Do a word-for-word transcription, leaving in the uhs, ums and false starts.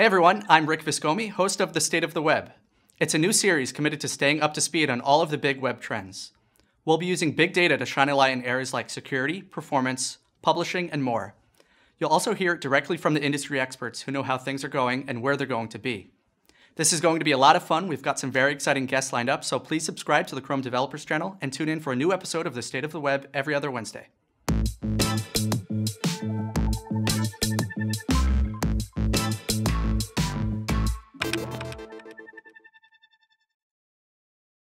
Hey everyone, I'm Rick Viscomi, host of the State of the Web. It's a new series committed to staying up to speed on all of the big web trends. We'll be using big data to shine a light in areas like security, performance, publishing, and more. You'll also hear it directly from the industry experts who know how things are going and where they're going to be. This is going to be a lot of fun. We've got some very exciting guests lined up, so please subscribe to the Chrome Developers channel and tune in for a new episode of the State of the Web every other Wednesday.